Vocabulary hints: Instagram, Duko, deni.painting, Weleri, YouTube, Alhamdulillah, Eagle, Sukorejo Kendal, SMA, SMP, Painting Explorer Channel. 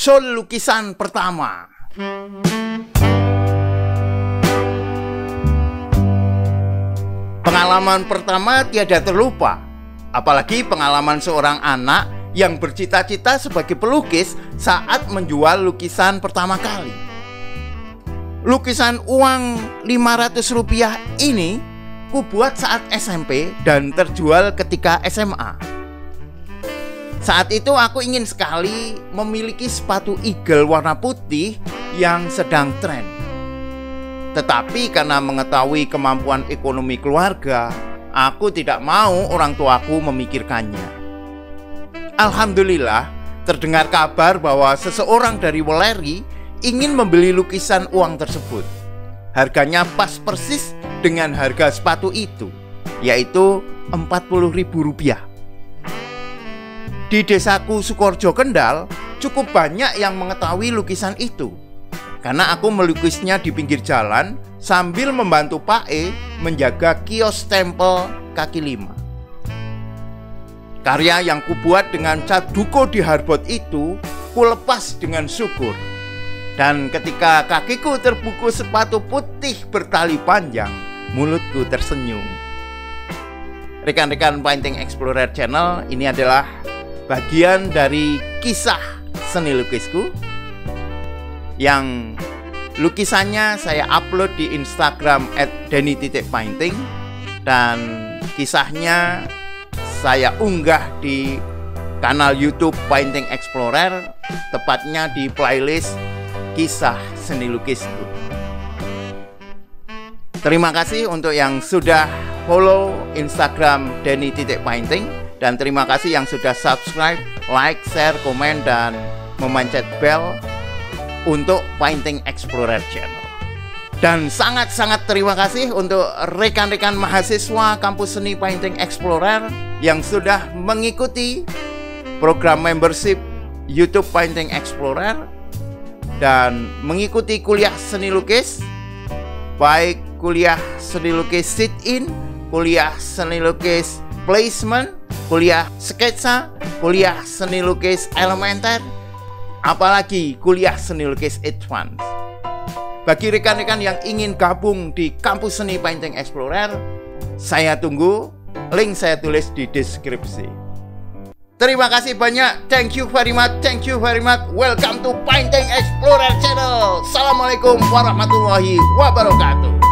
Sol lukisan pertama. Pengalaman pertama tiada terlupa, apalagi pengalaman seorang anak yang bercita-cita sebagai pelukis saat menjual lukisan pertama kali. Lukisan uang 500 rupiah ini kubuat saat SMP dan terjual ketika SMA. Saat itu aku ingin sekali memiliki sepatu Eagle warna putih yang sedang tren. Tetapi karena mengetahui kemampuan ekonomi keluarga, aku tidak mau orang tuaku memikirkannya. Alhamdulillah, terdengar kabar bahwa seseorang dari Weleri ingin membeli lukisan uang tersebut. Harganya pas persis dengan harga sepatu itu, yaitu Rp40.000. Di desaku Sukorejo Kendal, cukup banyak yang mengetahui lukisan itu. Karena aku melukisnya di pinggir jalan sambil membantu Pak E menjaga kios stempel kaki lima. Karya yang kubuat dengan cat duko di hardboard itu, kulepas dengan syukur. Dan ketika kakiku terbuku sepatu putih bertali panjang, mulutku tersenyum. Rekan-rekan Painting Explorer Channel, ini adalah bagian dari kisah seni lukisku yang lukisannya saya upload di Instagram @deni.painting dan kisahnya saya unggah di kanal YouTube Painting Explorer, tepatnya di playlist kisah seni lukisku. Terima kasih untuk yang sudah follow Instagram deni.painting. Dan terima kasih yang sudah subscribe, like, share, komen, dan memencet bel untuk Painting Explorer Channel. Dan sangat-sangat terima kasih untuk rekan-rekan mahasiswa Kampus Seni Painting Explorer yang sudah mengikuti program membership YouTube Painting Explorer dan mengikuti kuliah seni lukis, baik kuliah seni lukis sit-in, kuliah seni lukis placement, kuliah sketsa, kuliah seni lukis elementer, apalagi kuliah seni lukis advance. Bagi rekan-rekan yang ingin gabung di Kampus Seni Painting Explorer, saya tunggu, link saya tulis di deskripsi. Terima kasih banyak, thank you very much, welcome to Painting Explorer Channel. Assalamualaikum warahmatullahi wabarakatuh.